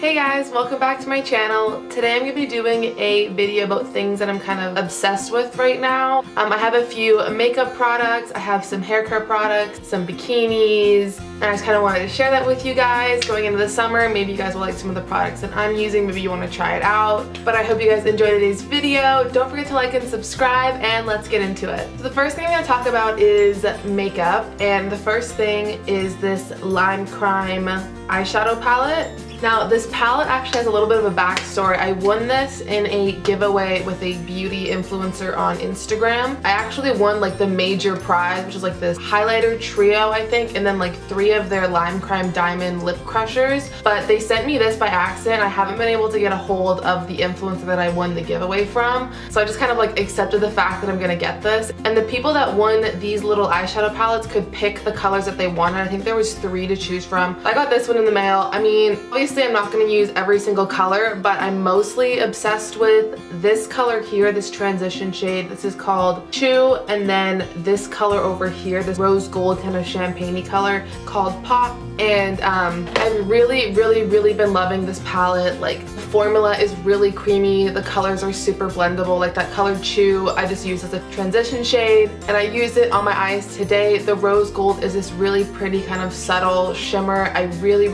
Hey guys, welcome back to my channel. Today I'm going to be doing a video about things that I'm kind of obsessed with right now. I have a few makeup products, I have some hair care products, some bikinis, and I just kind of wanted to share that with you guys. Going into the summer, maybe you guys will like some of the products that I'm using, maybe you want to try it out. But I hope you guys enjoyed today's video. Don't forget to like and subscribe, and let's get into it. So the first thing I'm going to talk about is makeup, and the first thing is this Lime Crime eyeshadow palette. Now this palette actually has a little bit of a backstory. I won this in a giveaway with a beauty influencer on Instagram. I actually won like the major prize, which is like this highlighter trio I think, and then like 3 of their Lime Crime Diamond Lip Crushers. But they sent me this by accident. I haven't been able to get a hold of the influencer that I won the giveaway from. So I just kind of like accepted the fact that I'm gonna get this. And the people that won these little eyeshadow palettes could pick the colors that they wanted. I think there was 3 to choose from. I got this one in the mail. I mean, obviously I'm not going to use every single color, but I'm mostly obsessed with this color here, this transition shade. This is called Chew, and then this color over here, this rose gold kind of champagne-y color called Pop. And I've really been loving this palette. Like the formula is really creamy, the colors are super blendable. Like that color Chew I just use as a transition shade, and I use it on my eyes today. The rose gold is this really pretty kind of subtle shimmer. I really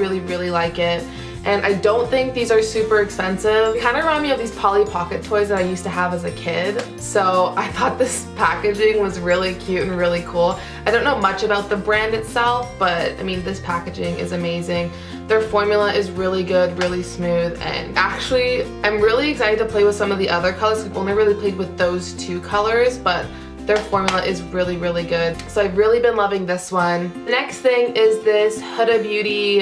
like it. And I don't think these are super expensive. They kind of remind me of these Polly Pocket toys that I used to have as a kid. So I thought this packaging was really cute and really cool. I don't know much about the brand itself, but I mean, this packaging is amazing. Their formula is really good, really smooth, and actually, I'm really excited to play with some of the other colors. I've only really played with those 2 colors, but their formula is really good. So I've really been loving this one. The next thing is this Huda Beauty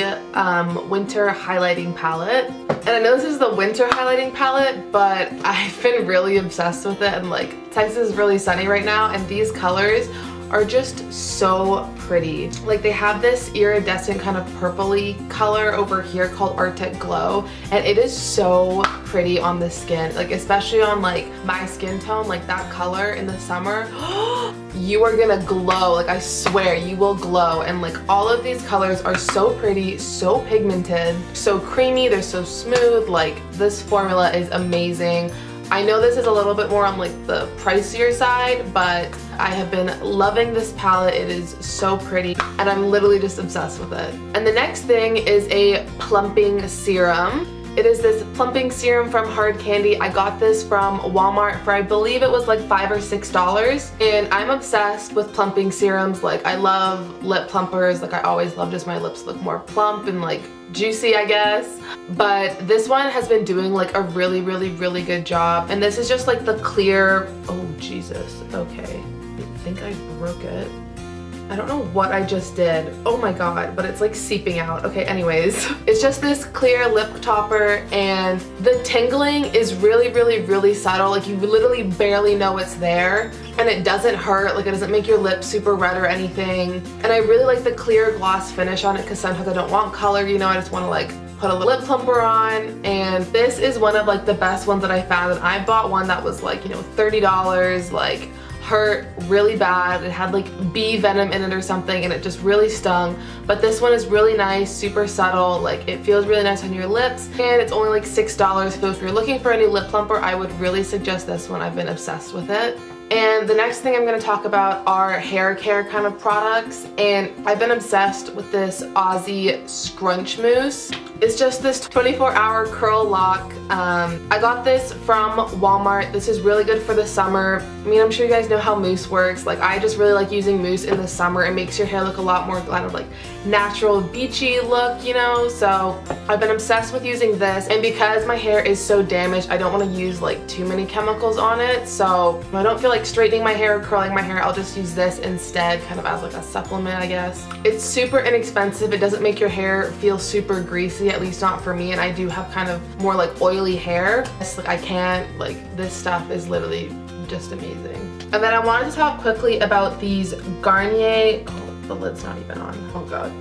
Winter Highlighting Palette. And I know this is the Winter Highlighting Palette, but I've been really obsessed with it, and like Texas is really sunny right now, and these colors are just so pretty. Like they have this iridescent kind of purpley color over here called Arctic Glow, and it is so pretty on the skin, like especially on like my skin tone, like that color in the summer. You are gonna glow, like I swear you will glow. And like all of these colors are so pretty, so pigmented, so creamy, they're so smooth. Like this formula is amazing. I know this is a little bit more on like the pricier side, but I have been loving this palette. It is so pretty, and I'm literally just obsessed with it. And the next thing is a plumping serum. It is this plumping serum from Hard Candy. I got this from Walmart for I believe it was like $5 or $6, and I'm obsessed with plumping serums. Like I love lip plumpers. Like I always love just my lips look more plump and like juicy, I guess. But this one has been doing like a really good job. And this is just like the clear, oh Jesus, okay. I think I broke it. I don't know what I just did. Oh my god, but it's like seeping out. Okay, anyways. It's just this clear lip topper, and the tingling is really subtle. Like you literally barely know it's there, and it doesn't hurt. Like it doesn't make your lips super red or anything. And I really like the clear gloss finish on it, because sometimes I don't want color, you know, I just want to like put a lip plumper on. And this is one of like the best ones that I found. And I bought one that was like, you know, $30, like hurt really bad. It had like bee venom in it or something, and it just really stung. But this one is really nice, super subtle, like it feels really nice on your lips, and it's only like $6. So if you're looking for a new lip plumper, I would really suggest this one. I've been obsessed with it. And the next thing I'm going to talk about are hair care kind of products, and I've been obsessed with this Aussie Scrunch Mousse. It's just this 24-hour curl lock. I got this from Walmart. This is really good for the summer. I mean, I'm sure you guys know how mousse works. Like I just really like using mousse in the summer. It makes your hair look a lot more kind of like natural beachy look, you know? So I've been obsessed with using this, and because my hair is so damaged, I don't want to use like too many chemicals on it. So I don't feel like straightening my hair or curling my hair, I'll just use this instead, kind of as like a supplement, I guess. It's super inexpensive. It doesn't make your hair feel super greasy, at least not for me, and I do have kind of more like oily hair. It's like I can't, like this stuff is literally just amazing. And then I wanted to talk quickly about these Garnier, oh, the lid's not even on, oh god.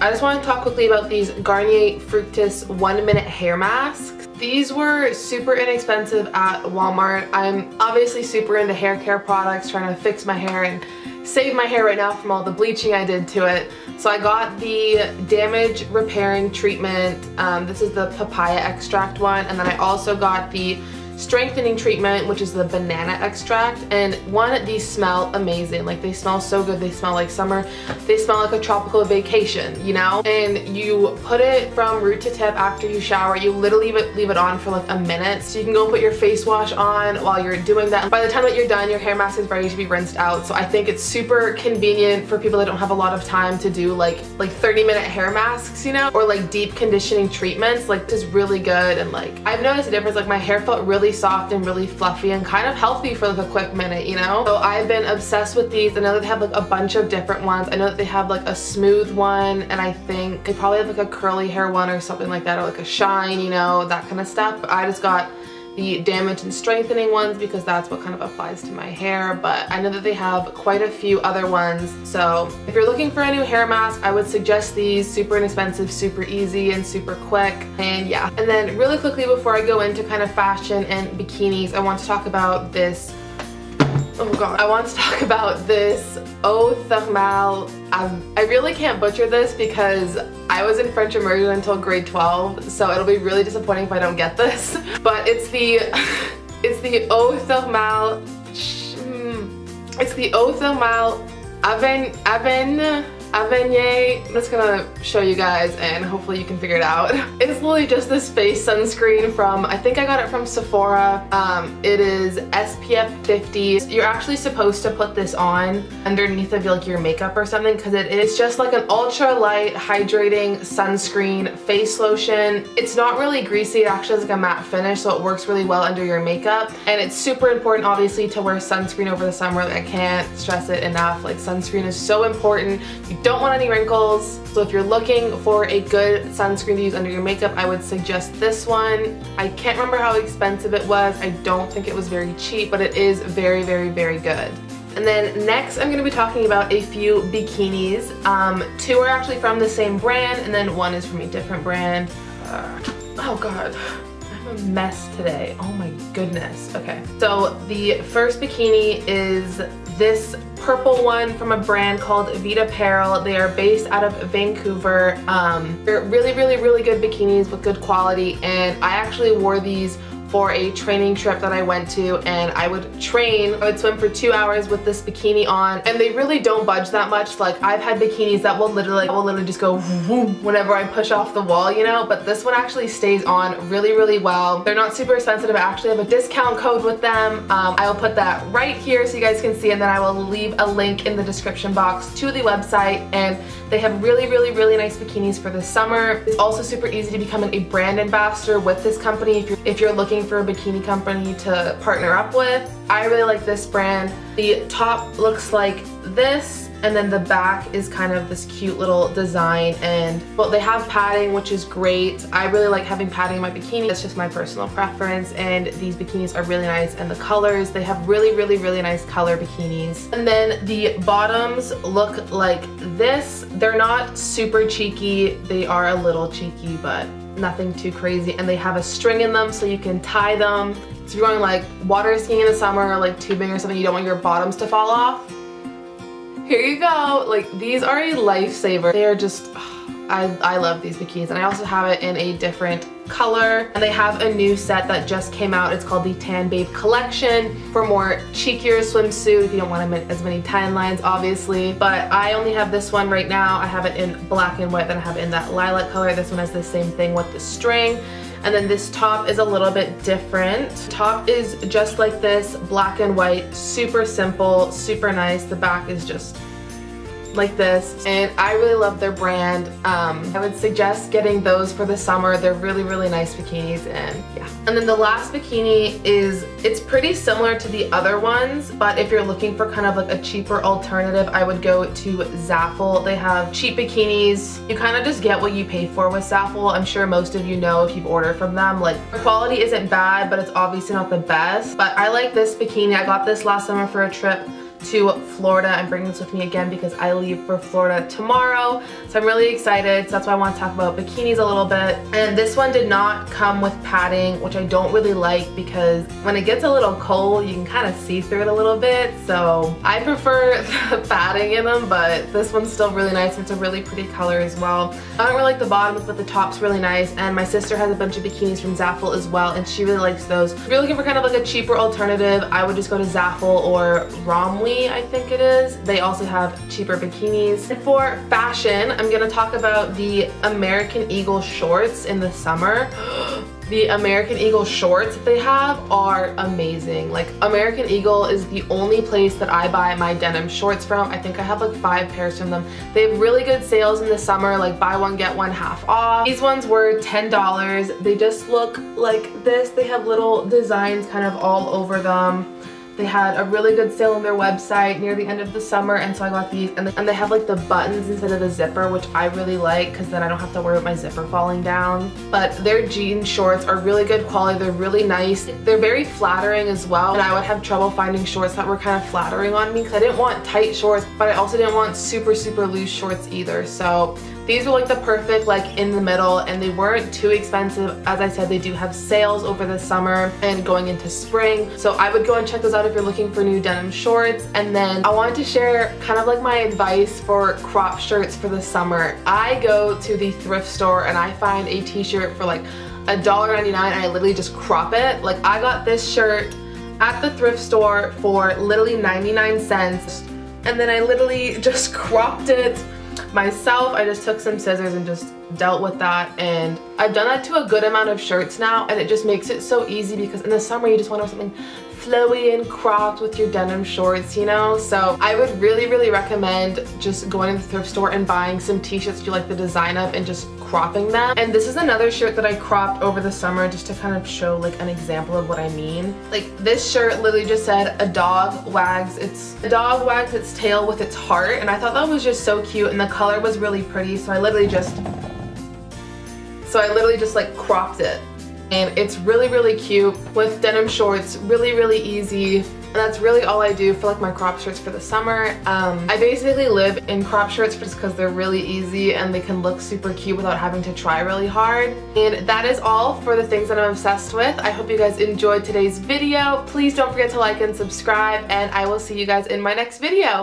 I just want to talk quickly about these Garnier Fructis 1-minute hair masks. These were super inexpensive at Walmart. I'm obviously super into hair care products, trying to fix my hair and save my hair right now from all the bleaching I did to it. So I got the damage repairing treatment. This is the papaya extract one, and then I also got the strengthening treatment, which is the banana extract. And one, these smell amazing. Like, they smell so good. They smell like summer. They smell like a tropical vacation, you know? And you put it from root to tip after you shower. You literally leave it on for like a minute. So you can go put your face wash on while you're doing that. By the time that you're done, your hair mask is ready to be rinsed out. So I think it's super convenient for people that don't have a lot of time to do like 30-minute hair masks, you know? Or like deep conditioning treatments. Like, this is really good. And like, I've noticed a difference. Like, my hair felt really soft and really fluffy and kind of healthy for like a quick minute, you know? So I've been obsessed with these. I know that they have like a bunch of different ones. I know that they have like a smooth one, and I think they probably have like a curly hair one or something like that, or like a shine, you know, that kind of stuff. But I just got the damage and strengthening ones because that's what kind of applies to my hair. But I know that they have quite a few other ones. So if you're looking for a new hair mask, I would suggest these. Super inexpensive, super easy, and super quick. And yeah. And then really quickly, before I go into kind of fashion and bikinis, I want to talk about this. Oh god. I want to talk about this Eau Thermale. I really can't butcher this because I was in French immersion until grade 12, so it'll be really disappointing if I don't get this. But it's the Eau Thermale. It's the Eau Thermale Avène. I'm just gonna show you guys and hopefully you can figure it out. It's literally just this face sunscreen from, I think I got it from Sephora. It is SPF 50. You're actually supposed to put this on underneath of like your makeup or something, because it is just like an ultra light hydrating sunscreen face lotion. It's not really greasy. It actually has like a matte finish, so it works really well under your makeup. And it's super important, obviously, to wear sunscreen over the summer. Like, I can't stress it enough. Like, sunscreen is so important. You don't want any wrinkles. So if you're looking for a good sunscreen to use under your makeup, I would suggest this one. I can't remember how expensive it was. I don't think it was very cheap, but it is very, very, very good. And then next, I'm gonna be talking about a few bikinis. Two are actually from the same brand, and then one is from a different brand. Oh god. I'm a mess today. Oh my goodness. Okay. So the first bikini is this purple one from a brand called Vita Apparel. They are based out of Vancouver. They're really, really, really good bikinis with good quality, and I actually wore these for a training trip that I went to, and I would swim for 2 hours with this bikini on, and they really don't budge that much. Like, I've had bikinis that will literally just go whoom whenever I push off the wall, you know, but this one actually stays on really, really well. They're not super expensive. I actually have a discount code with them. I will put that right here so you guys can see, and then I will leave a link in the description box to the website, and they have really, really, really nice bikinis for the summer. It's also super easy to become a brand ambassador with this company if you're looking for a bikini company to partner up with. I really like this brand. The top looks like this, and then the back is kind of this cute little design, and well, they have padding, which is great. I really like having padding in my bikini. That's just my personal preference, and these bikinis are really nice, and the colors, they have really, really, really nice color bikinis. And then the bottoms look like this. They're not super cheeky. They are a little cheeky, but nothing too crazy, and they have a string in them so you can tie them. So if you're going like water skiing in the summer or like tubing or something, you don't want your bottoms to fall off. Here you go. Like, these are a lifesaver. They are just, I love these bikinis, and I also have it in a different color, and they have a new set that just came out. It's called the Tan Babe Collection for more cheekier swimsuit if you don't want as many tan lines, obviously. But I only have this one right now. I have it in black and white, then I have it in that lilac color. This one has the same thing with the string. And then this top is a little bit different. The top is just like this, black and white, super simple, super nice. The back is just like this, and I really love their brand. I would suggest getting those for the summer. They're really, really nice bikinis, and yeah. And then the last bikini is, it's pretty similar to the other ones, but if you're looking for kind of like a cheaper alternative, I would go to Zaful. They have cheap bikinis. You kind of just get what you pay for with Zaful. I'm sure most of you know if you've ordered from them. Like, the quality isn't bad, but it's obviously not the best. But I like this bikini. I got this last summer for a trip to Florida. I'm bringing this with me again because I leave for Florida tomorrow, so I'm really excited. So that's why I want to talk about bikinis a little bit. And this one did not come with padding, which I don't really like because when it gets a little cold, you can kind of see through it a little bit. So I prefer the padding in them, but this one's still really nice. It's a really pretty color as well. I don't really like the bottoms, but the top's really nice. And my sister has a bunch of bikinis from Zaful as well, and she really likes those. If you're looking for kind of like a cheaper alternative, I would just go to Zaful or Romwe, I think it is. They also have cheaper bikinis. And for fashion, I'm gonna talk about the American Eagle shorts in the summer. The American Eagle shorts that they have are amazing. Like, American Eagle is the only place that I buy my denim shorts from. I think I have like 5 pairs from them. They have really good sales in the summer, like buy one, get one half off. These ones were $10. They just look like this. They have little designs kind of all over them. They had a really good sale on their website near the end of the summer, and so I got these. And they have like the buttons instead of the zipper, which I really like because then I don't have to worry about my zipper falling down. But their jean shorts are really good quality. They're really nice. They're very flattering as well, and I would have trouble finding shorts that were kind of flattering on me because I didn't want tight shorts, but I also didn't want super, super loose shorts either. So these were like the perfect like in the middle, and they weren't too expensive. As I said, they do have sales over the summer and going into spring. So I would go and check those out if you're looking for new denim shorts. And then I wanted to share kind of like my advice for crop shirts for the summer. I go to the thrift store and I find a t-shirt for like $1.99 and I literally just crop it. Like, I got this shirt at the thrift store for literally 99 cents, and then I literally just cropped it myself. I just took some scissors and just dealt with that, and I've done that to a good amount of shirts now, and it just makes it so easy because in the summer you just want to have something flowy and cropped with your denim shorts, you know? So I would really, really recommend just going to the thrift store and buying some t-shirts you like the design of and just cropping them. And this is another shirt that I cropped over the summer just to kind of show like an example of what I mean. Like, this shirt literally just said, a dog wags its tail with its heart, and I thought that was just so cute, and the color was really pretty, so I literally just like cropped it. And it's really, really cute with denim shorts, really, really easy. And that's really all I do for like my crop shirts for the summer. I basically live in crop shirts just because they're really easy and they can look super cute without having to try really hard. And that is all for the things that I'm obsessed with. I hope you guys enjoyed today's video. Please don't forget to like and subscribe, and I will see you guys in my next video.